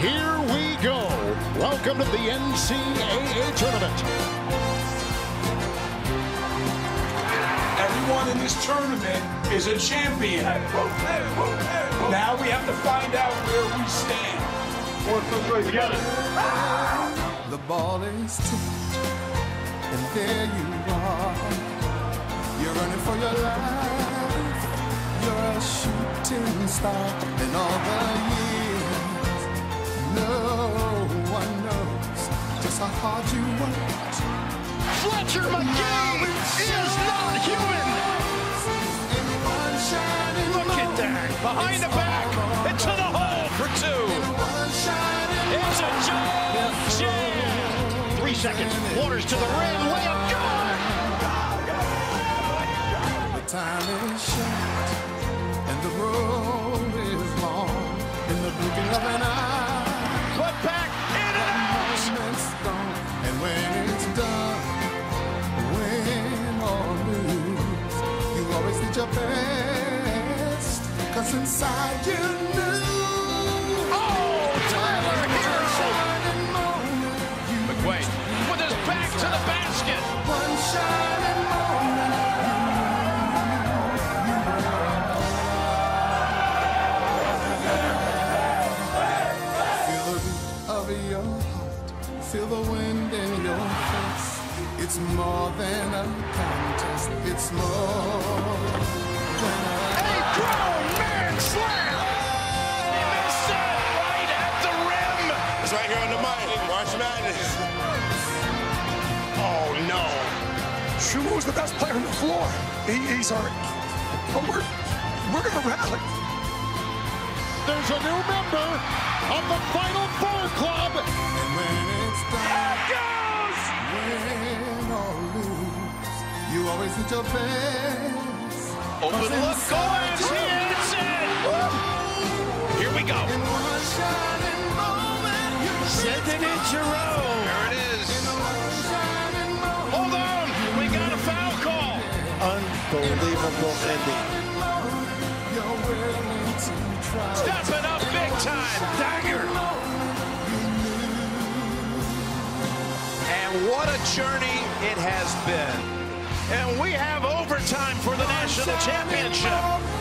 Here we go. Welcome to the NCAA tournament. Everyone in this tournament is a champion. Now we have to find out where we stand. Together. The ball is tipped, and there you are. You're running for your life. You're a shooting star, and all the years, no one knows just how hard you worked. Fletcher McGee is not human. Look at that, behind the back, into the hole for two. It's a jam! 3 seconds. Waters to the rim. Layup. Good! The time is short, and the road is long. In the blinking of an eye, put back in and out. And when it's done, win or lose, you always did your best. 'Cause inside you knew. Feel the wind in your face. It's more than a contest. It's more than a grown man slam. He missed it right at the rim. It's right here on the mic. Watch Madness. Oh no! Shumu's the best player on the floor. He's hurt, but we're gonna rally. There's a new member of the Final Four Club. And when you always hit your best. Open look, Goins, he hits it! Here we go. In one shining moment, sending it Jerome. There it is. Hold on, we got a foul call. Unbelievable ending. Stepping up big time, Dagger. And what a journey it has been. And we have overtime for the national championship.